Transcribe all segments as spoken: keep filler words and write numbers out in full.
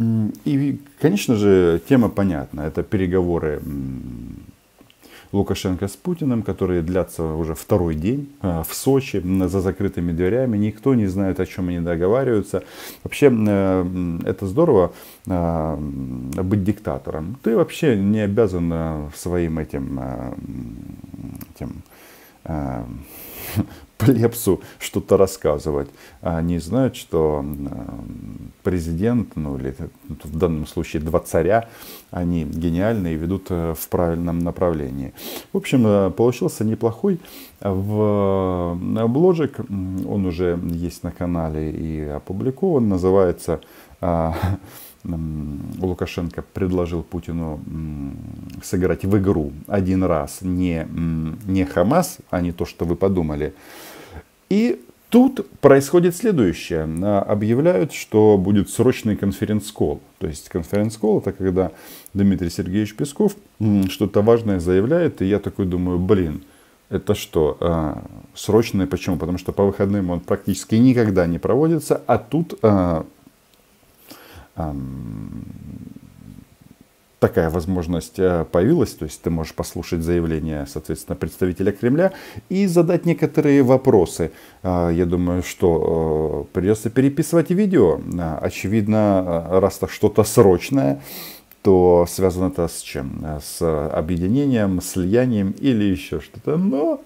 И, конечно же, тема понятна. Это переговоры Лукашенко с Путиным, которые длятся уже второй день в Сочи, за закрытыми дверями. Никто не знает, о чем они договариваются. Вообще, это здорово быть диктатором. Ты вообще не обязан своим этим, этим плебсу что-то рассказывать. Они знают, что президент, ну или в данном случае два царя, они гениальны и ведут в правильном направлении. В общем, получился неплохой обложек. Он уже есть на канале и опубликован. Называется «Лукашенко предложил Путину сыграть в игру один раз, не, не Хамас, а не то, что вы подумали». И тут происходит следующее. Объявляют, что будет срочный конференц-колл. То есть конференц-колл — это когда Дмитрий Сергеевич Песков что-то важное заявляет, и я такой думаю, блин, это что, срочное? Почему? Потому что по выходным он практически никогда не проводится, а тут такая возможность появилась, то есть ты можешь послушать заявление, соответственно, представителя Кремля и задать некоторые вопросы. Я думаю, что придется переписывать видео. Очевидно, раз так что-то срочное, то связано это с чем? С объединением, слиянием или еще что-то. Но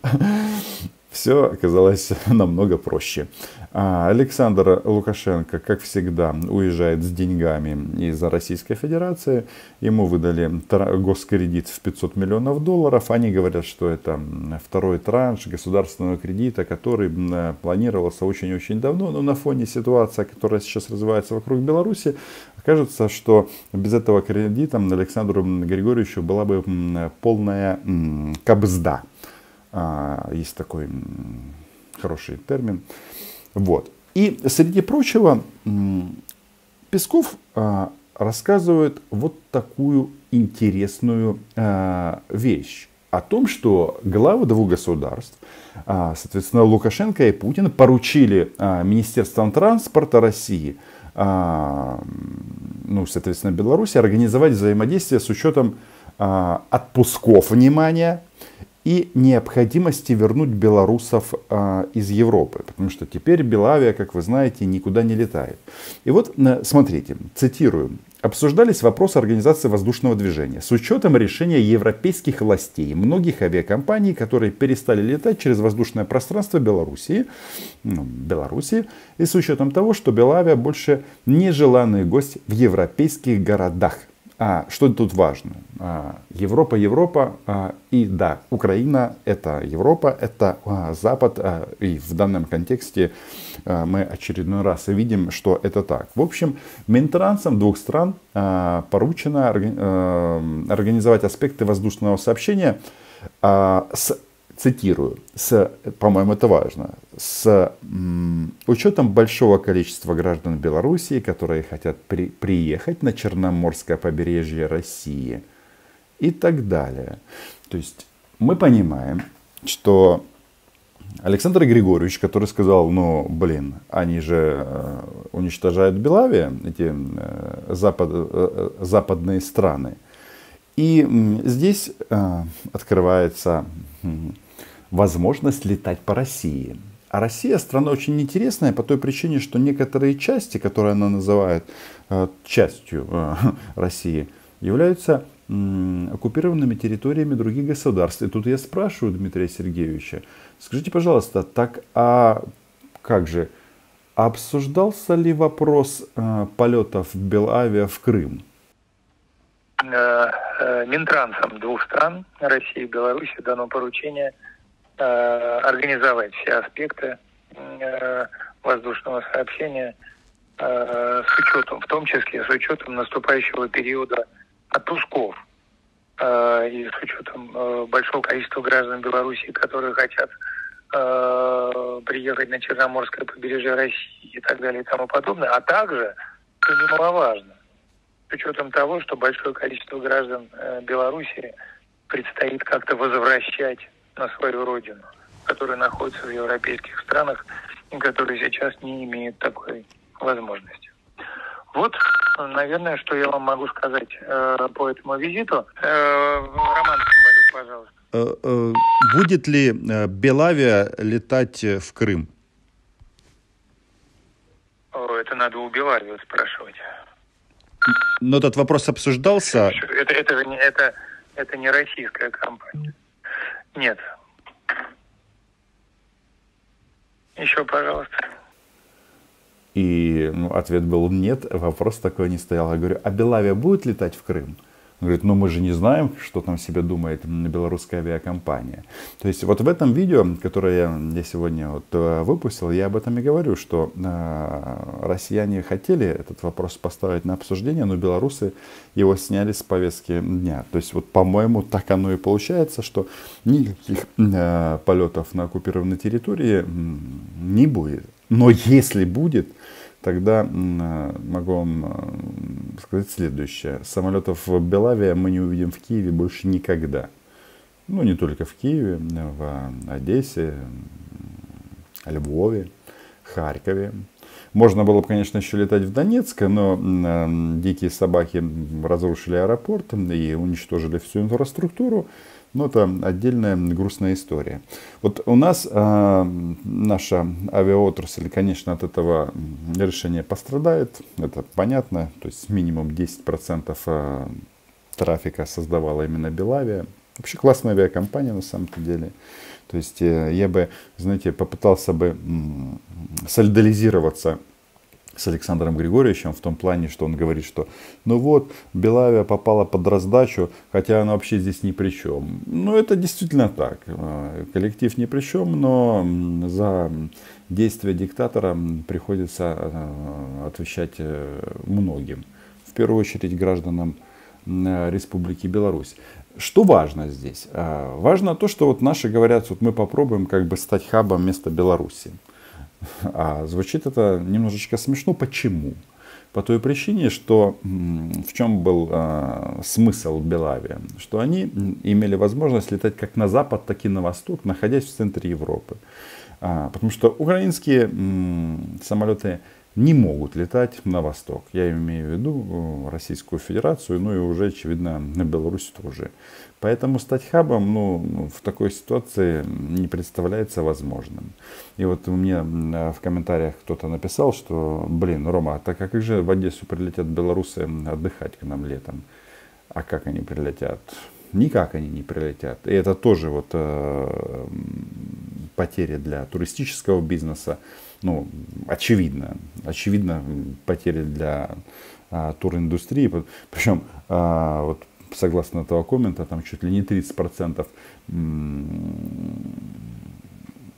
все оказалось намного проще. Александр Лукашенко, как всегда, уезжает с деньгами из Российской Федерации. Ему выдали госкредит в пятьсот миллионов долларов. Они говорят, что это второй транш государственного кредита, который планировался очень-очень давно. Но на фоне ситуации, которая сейчас развивается вокруг Беларуси, кажется, что без этого кредита Александру Григорьевичу была бы полная кабзда. Есть такой хороший термин. Вот. И среди прочего Песков рассказывает вот такую интересную вещь о том, что главы двух государств, соответственно, Лукашенко и Путин, поручили Министерствам транспорта России, ну, соответственно, Беларуси, организовать взаимодействие с учетом отпусков, внимания, и необходимости вернуть белорусов а, из Европы, потому что теперь Белавия, как вы знаете, никуда не летает. И вот, смотрите, цитирую. «Обсуждались вопросы организации воздушного движения с учетом решения европейских властей многих авиакомпаний, которые перестали летать через воздушное пространство Белоруссии, ну, Белоруссии, и с учетом того, что Белавия больше нежеланный гость в европейских городах». А, что тут важно? А, Европа, Европа а, и да, Украина — это Европа, это а, Запад. А, и в данном контексте а, мы очередной раз видим, что это так. В общем, Минтрансам двух стран а, поручено орг... а, организовать аспекты воздушного сообщения а, с, цитирую, с, по-моему, это важно, с м, учетом большого количества граждан Белоруссии, которые хотят при, приехать на Черноморское побережье России и так далее. То есть мы понимаем, что Александр Григорьевич, который сказал, ну, блин, они же уничтожают Белавию, эти запад, западные страны. И здесь открывается возможность летать по России. А Россия страна очень интересная по той причине, что некоторые части, которые она называет частью России, являются оккупированными территориями других государств. И тут я спрашиваю Дмитрия Сергеевича, скажите, пожалуйста, так а как же, обсуждался ли вопрос полетов Белавиа в Крым? Минтрансам двух стран, России и Беларуси, дано поручение э, организовать все аспекты э, воздушного сообщения, э, с учетом, в том числе с учетом наступающего периода отпусков э, и с учетом э, большого количества граждан Беларуси, которые хотят э, приехать на Черноморское побережье России и так далее и тому подобное, а также, что немаловажно, с учетом того, что большое количество граждан э, Беларуси предстоит как-то возвращать на свою родину, которая находится в европейских странах и которые сейчас не имеют такой возможности. Вот наверное, что я вам могу сказать э, по этому визиту. Э, Роман Цымбалюк, пожалуйста. Э, э, будет ли Белавия летать в Крым? О, это надо у Белавии спрашивать. Но этот вопрос обсуждался. Это, это, это, это, это не российская компания. Нет. Еще, пожалуйста. И ну, ответ был нет, вопрос такой не стоял. Я говорю, а Белавия будет летать в Крым? Он говорит, ну мы же не знаем, что там себе думает белорусская авиакомпания. То есть вот в этом видео, которое я сегодня вот выпустил, я об этом и говорю, что э, россияне хотели этот вопрос поставить на обсуждение, но белорусы его сняли с повестки дня. То есть вот, по-моему, так оно и получается, что никаких э, полетов на оккупированной территории не будет. Но если будет, тогда могу вам сказать следующее. Самолетов в Белавии мы не увидим в Киеве больше никогда. Ну, не только в Киеве, в Одессе, Львове, Харькове. Можно было бы, конечно, еще летать в Донецк, но дикие собаки разрушили аэропорт и уничтожили всю инфраструктуру. Но это отдельная грустная история. Вот у нас э, наша авиаотрасль, конечно, от этого решения пострадает. Это понятно. То есть минимум десять процентов трафика создавала именно Белавия. Вообще классная авиакомпания на самом-то деле. То есть э, я бы, знаете, попытался бы солидаризироваться с Александром Григорьевичем в том плане, что он говорит, что ну вот, Белавия попала под раздачу, хотя она вообще здесь ни при чем. Ну, это действительно так. Коллектив ни при чем, но за действия диктатора приходится отвечать многим. В первую очередь гражданам Республики Беларусь. Что важно здесь? Важно то, что вот наши говорят, вот мы попробуем как бы стать хабом вместо Беларуси. А звучит это немножечко смешно. Почему? По той причине, что в чем был э, смысл Белавии? Что они имели возможность летать как на запад, так и на восток, находясь в центре Европы. А, потому что украинские э, самолеты не могут летать на восток. Я имею в виду Российскую Федерацию, ну и уже, очевидно, на Беларусь тоже. Поэтому стать хабом ну, в такой ситуации не представляется возможным. И вот мне в комментариях кто-то написал, что, блин, Рома, так как же в Одессу прилетят белорусы отдыхать к нам летом? А как они прилетят? Никак они не прилетят. И это тоже вот, э, потеря для туристического бизнеса. Ну, очевидно. Очевидно, потери для а, туриндустрии. Причем, а, вот, согласно этого коммента, там чуть ли не тридцать процентов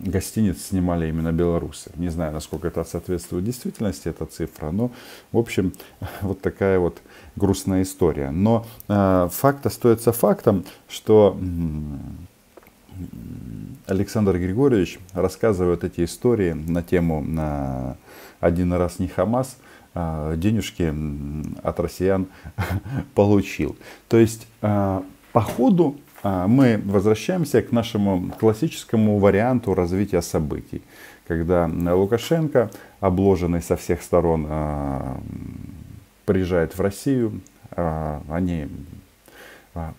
гостиниц снимали именно белорусы. Не знаю, насколько это соответствует действительности, эта цифра. Но, в общем, вот такая вот грустная история. Но а, факт остается фактом, что... Александр Григорьевич рассказывает эти истории на тему на «Один раз не Хамас», денежки от россиян получил. То есть, по ходу мы возвращаемся к нашему классическому варианту развития событий, когда Лукашенко, обложенный со всех сторон, приезжает в Россию, они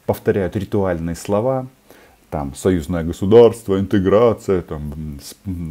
повторяют ритуальные слова, там, союзное государство, интеграция, там,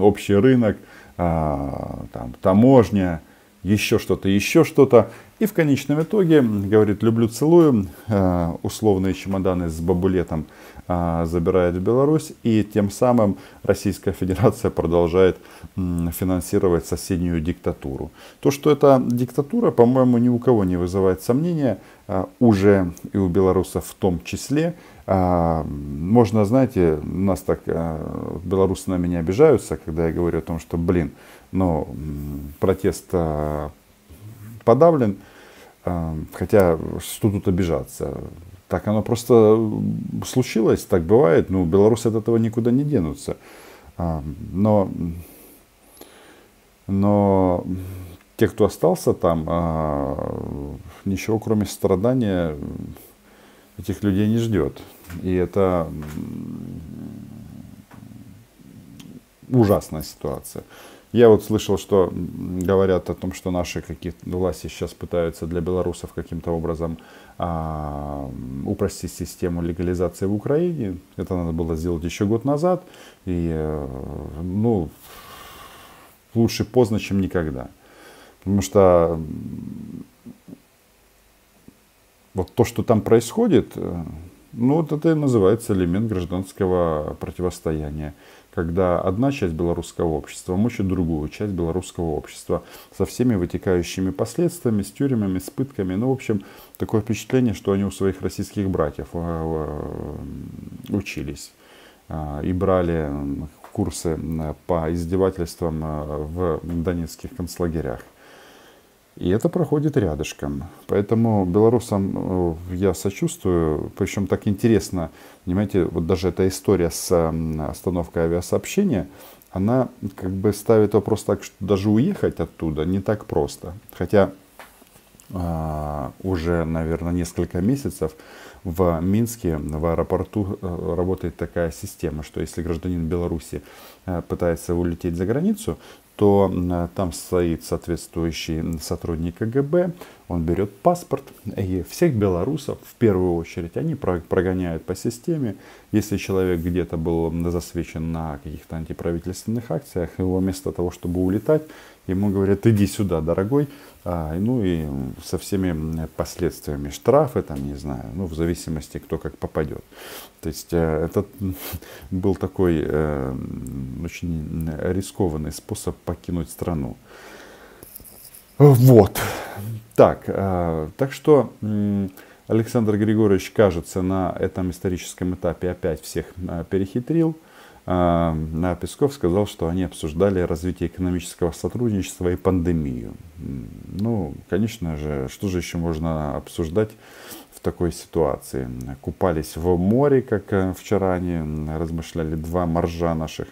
общий рынок, а, там, таможня, еще что-то, еще что-то. И в конечном итоге, говорит, люблю, целую, а, условные чемоданы с бабулетом а, забирает в Беларусь. И тем самым Российская Федерация продолжает м, финансировать соседнюю диктатуру. То, что это диктатура, по-моему, ни у кого не вызывает сомнения, а, уже и у белорусов в том числе. Можно, знаете, нас так, белорусы на меня обижаются, когда я говорю о том, что, блин, ну, протест подавлен, хотя что тут обижаться? Так оно просто случилось, так бывает, ну, белорусы от этого никуда не денутся. Но, но те, кто остался там, ничего кроме страдания... этих людей не ждет. И это ужасная ситуация. Я вот слышал, что говорят о том, что наши какие-то власти сейчас пытаются для белорусов каким-то образом а, упростить систему легализации в Украине. Это надо было сделать еще год назад. И, ну, лучше поздно, чем никогда. Потому что вот то, что там происходит, ну, вот это и называется элемент гражданского противостояния. Когда одна часть белорусского общества мучит другую часть белорусского общества со всеми вытекающими последствиями, с тюрьмами, с пытками. Ну, в общем, такое впечатление, что они у своих российских братьев учились и брали курсы по издевательствам в донецких концлагерях. И это проходит рядышком. Поэтому белорусам я сочувствую. Причем так интересно, понимаете, вот даже эта история с остановкой авиасообщения, она как бы ставит вопрос так, что даже уехать оттуда не так просто. Хотя уже, наверное, несколько месяцев в Минске, в аэропорту работает такая система, что если гражданин Беларуси пытается улететь за границу, то там стоит соответствующий сотрудник КГБ, он берет паспорт, и всех белорусов, в первую очередь, они прогоняют по системе. Если человек где-то был засвечен на каких-то антиправительственных акциях, его вместо того, чтобы улетать, ему говорят, иди сюда, дорогой, ну и со всеми последствиями штрафы, там, не знаю, ну, в зависимости, кто как попадет. То есть это был такой очень рискованный способ покинуть страну. Вот. Так, так что Александр Григорьевич, кажется, на этом историческом этапе опять всех перехитрил. А Песков сказал, что они обсуждали развитие экономического сотрудничества и пандемию. Ну, конечно же, что же еще можно обсуждать в такой ситуации? Купались в море, как вчера они размышляли, два моржа наших.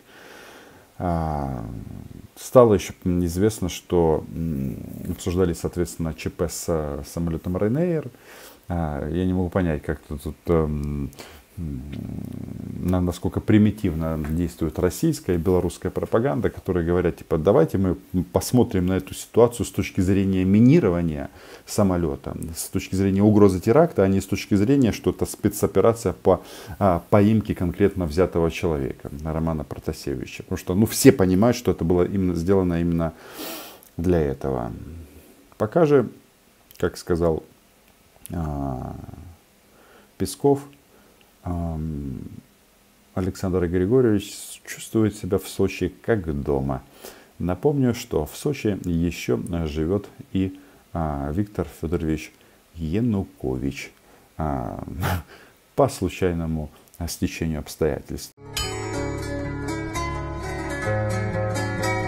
Стало еще известно, что обсуждали, соответственно, ЧП с самолетом Ryanair. Я не могу понять, как тут... насколько примитивно действует российская и белорусская пропаганда, которые говорят, типа, давайте мы посмотрим на эту ситуацию с точки зрения минирования самолета, с точки зрения угрозы теракта, а не с точки зрения, что это спецоперация по а, поимке конкретно взятого человека, Романа Протасевича. Потому что, ну, все понимают, что это было именно, сделано именно для этого. Пока же, как сказал а, Песков, Александр Григорьевич чувствует себя в Сочи как дома. Напомню, что в Сочи еще живет и а, Виктор Федорович Янукович а, по случайному стечению обстоятельств.